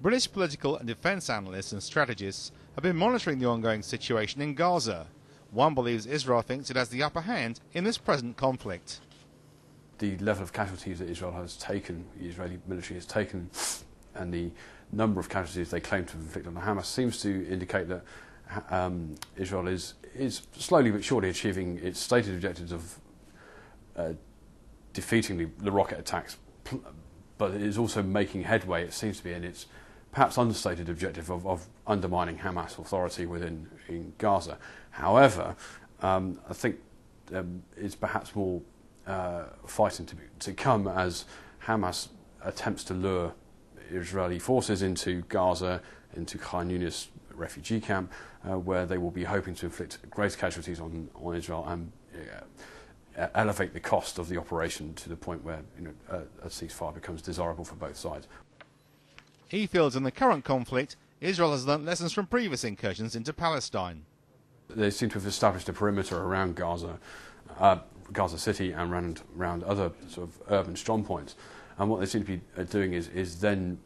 British political and defence analysts and strategists have been monitoring the ongoing situation in Gaza. One believes Israel thinks it has the upper hand in this present conflict. The level of casualties that Israel has taken, the Israeli military has taken, and the number of casualties they claim to have inflicted on Hamas seems to indicate that Israel is slowly but surely achieving its stated objectives of defeating the rocket attacks, but it is also making headway, it seems to be, in its perhaps understated objective of undermining Hamas authority in Gaza. However, I think it's perhaps more fighting to come as Hamas attempts to lure Israeli forces into Gaza, into Khan Yunis refugee camp, where they will be hoping to inflict greater casualties on Israel and elevate the cost of the operation to the point where a ceasefire becomes desirable for both sides. He feels in the current conflict, Israel has learnt lessons from previous incursions into Palestine. They seem to have established a perimeter around Gaza, Gaza City, and around other sort of urban strong points. And what they seem to be doing is then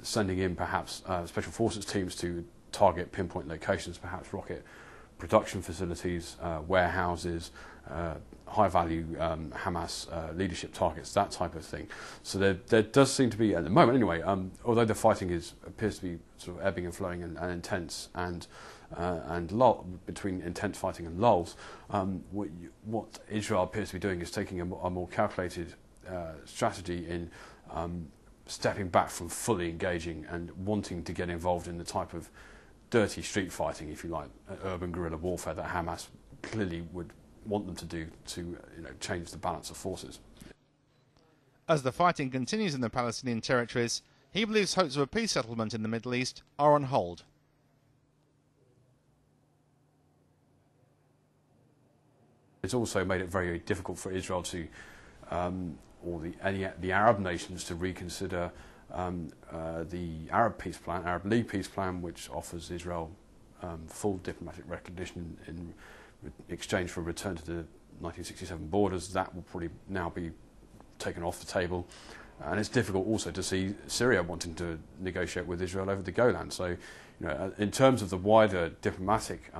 sending in perhaps special forces teams to target pinpoint locations, perhaps rocket production facilities, warehouses, high-value Hamas leadership targets, that type of thing. So there does seem to be, at the moment anyway, although the fighting appears to be sort of ebbing and flowing and intense, and between intense fighting and lulls, what Israel appears to be doing is taking a more calculated strategy in stepping back from fully engaging and wanting to get involved in the type of dirty street fighting, if you like, urban guerrilla warfare that Hamas clearly would want them to do to change the balance of forces. As the fighting continues in the Palestinian territories, he believes hopes of a peace settlement in the Middle East are on hold. It's also made it very difficult for Israel to, or the Arab nations to reconsider the Arab League peace plan, which offers Israel full diplomatic recognition in exchange for a return to the 1967 borders. That will probably now be taken off the table. And it's difficult also to see Syria wanting to negotiate with Israel over the Golan. So, in terms of the wider diplomatic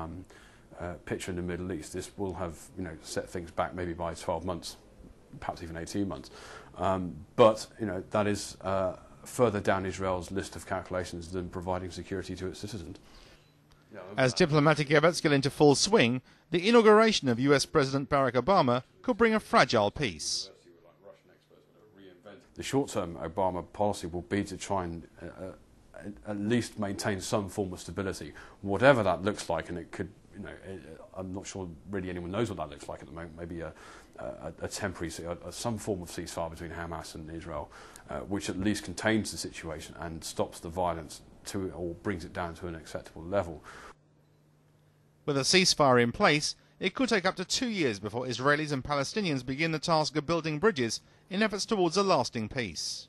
picture in the Middle East, this will have set things back maybe by 12 months, perhaps even 18 months. But that is further down Israel's list of calculations than providing security to its citizens. As diplomatic efforts get into full swing, the inauguration of US President Barack Obama could bring a fragile peace. The short-term Obama policy will be to try and at least maintain some form of stability, whatever that looks like, and it could, I'm not sure really anyone knows what that looks like at the moment. Maybe a temporary, some form of ceasefire between Hamas and Israel, which at least contains the situation and stops the violence to, or brings it down to an acceptable level. With a ceasefire in place, it could take up to 2 years before Israelis and Palestinians begin the task of building bridges in efforts towards a lasting peace.